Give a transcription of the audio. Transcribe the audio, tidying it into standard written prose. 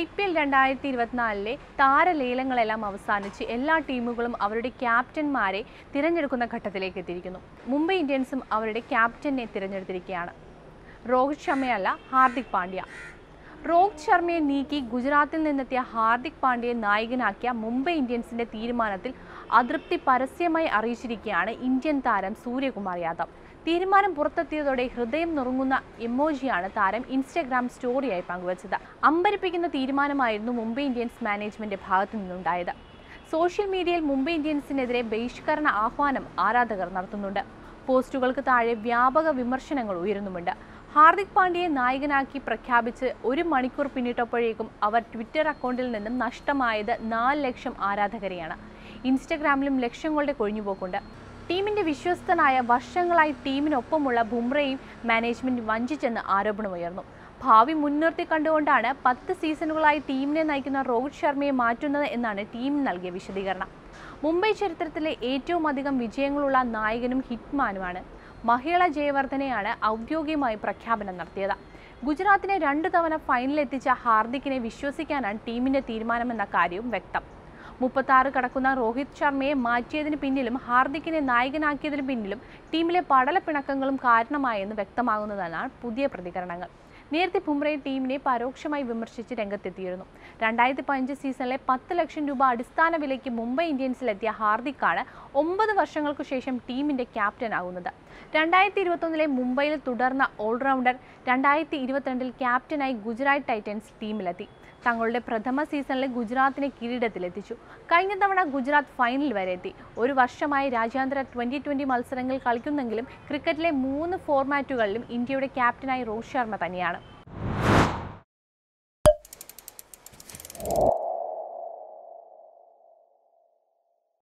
IPL 2024 താരലേലങ്ങളെല്ലാം അവസാനിച്ച് എല്ലാ ടീമുകളും അവരുടെ ക്യാപ്റ്റന്മാരെ തിരഞ്ഞെടുക്കുന്ന ഘട്ടത്തിലേക്ക് എത്തിയിരിക്കുന്നു. മുംബൈ ഇന്ത്യൻസും അവരുടെ ക്യാപ്റ്റനെ തിരഞ്ഞെടുത്തിരിക്കുകയാണ്. രോഹിത് ശർമ്മയല്ല, ഹാർദിക് പാണ്ഡ്യ. രോഹിത് ശർമ്മയെ നീക്കി ഗുജറാത്തിൽ നിന്നെത്തിയ ഹാർദിക് പാണ്ഡ്യയെ നായകനാക്കിയ മുംബൈ ഇന്ത്യൻസിൻ്റെ തീരുമാനത്തിൽ അതൃപ്തി പരസ്യമായി അറിയിച്ചിരിക്കുകയാണ് ഇന്ത്യൻ താരം സൂര്യകുമാർ യാദവ്. തീരുമാനം പുറത്തെത്തിയതോടെ ഹൃദയം നുറുങ്ങുന്ന ഇമോജിയാണ് താരം ഇൻസ്റ്റഗ്രാം സ്റ്റോറിയായി പങ്കുവച്ചത്. അമ്പരിപ്പിക്കുന്ന തീരുമാനമായിരുന്നു മുംബൈ ഇന്ത്യൻസ് മാനേജ്മെൻറ്റ് ഭാഗത്തു നിന്നുണ്ടായത്. സോഷ്യൽ മീഡിയയിൽ മുംബൈ ഇന്ത്യൻസിനെതിരെ ബഹിഷ്കരണ ആഹ്വാനം ആരാധകർ നടത്തുന്നുണ്ട്. പോസ്റ്റുകൾക്ക് താഴെ വ്യാപക വിമർശനങ്ങൾ ഉയരുന്നുമുണ്ട്. ഹാർദിക് പാണ്ഡ്യയെ നായകനാക്കി പ്രഖ്യാപിച്ച് ഒരു മണിക്കൂർ പിന്നിട്ടപ്പോഴേക്കും അവർ ട്വിറ്റർ അക്കൗണ്ടിൽ നിന്നും നഷ്ടമായത് 4 ലക്ഷം ആരാധകരെയാണ്. ഇൻസ്റ്റഗ്രാമിലും ലക്ഷങ്ങളുടെ കൊഴിഞ്ഞുപോക്കുണ്ട്. ടീമിൻ്റെ വിശ്വസ്തനായ, വർഷങ്ങളായി ടീമിനൊപ്പമുള്ള ബുംറയും മാനേജ്മെൻറ്റ് വഞ്ചിച്ചെന്ന് ആരോപണമുയർന്നു. ഭാവി മുൻനിർത്തി കണ്ടുകൊണ്ടാണ് 10 സീസണുകളായി ടീമിനെ നയിക്കുന്ന രോഹിത് ശർമ്മയെ മാറ്റുന്നത് എന്നാണ് ടീം നൽകിയ വിശദീകരണം. മുംബൈ ചരിത്രത്തിലെ ഏറ്റവും അധികം വിജയങ്ങളുള്ള നായകനും ഹിറ്റ്മാനുമാണ്. മഹേള ജയവർദ്ധനെയാണ് ഔദ്യോഗികമായി പ്രഖ്യാപനം നടത്തിയത്. ഗുജറാത്തിനെ 2 തവണ ഫൈനലിലെത്തിച്ച ഹാർദിക്കിനെ വിശ്വസിക്കാനാണ് ടീമിൻ്റെ തീരുമാനമെന്ന കാര്യവും വ്യക്തം. 36 കടക്കുന്ന രോഹിത് ശർമ്മയെ മാറ്റിയതിന് പിന്നിലും ഹാർദിക്കിനെ നായകനാക്കിയതിന് പിന്നിലും ടീമിലെ പടലപ്പിണക്കങ്ങളും കാരണമായെന്ന് വ്യക്തമാകുന്നതാണ് പുതിയ പ്രതികരണങ്ങൾ. നേരത്തെ ബുംറയെ ടീമിനെ പരോക്ഷമായി വിമർശിച്ച് രംഗത്തെത്തിയിരുന്നു. 2005 സീസണിലെ 10 ലക്ഷം രൂപ അടിസ്ഥാന വിലയ്ക്ക് മുംബൈ ഇന്ത്യൻസിലെത്തിയ ഹാർദിക്കാണ് 9 വർഷങ്ങൾക്കു ശേഷം ടീമിൻ്റെ ക്യാപ്റ്റനാകുന്നത്. 2021 മുംബൈയിൽ തുടർന്ന ഓൾറൗണ്ടർ 2022 ക്യാപ്റ്റനായി ഗുജറാത്ത് ടൈറ്റൻസ് ടീമിലെത്തി. തങ്ങളുടെ പ്രഥമ സീസണിൽ ഗുജറാത്തിനെ കിരീടത്തിലെത്തിച്ചു. കഴിഞ്ഞ തവണ ഗുജറാത്ത് ഫൈനൽ വരെ എത്തി. 1 വർഷമായി രാജ്യാന്തര T20 മത്സരങ്ങൾ കളിക്കുന്നെങ്കിലും ക്രിക്കറ്റിലെ 3 ഫോർമാറ്റുകളിലും ഇന്ത്യയുടെ ക്യാപ്റ്റനായി രോഹിത് ശർമ്മ തന്നെയാണ്.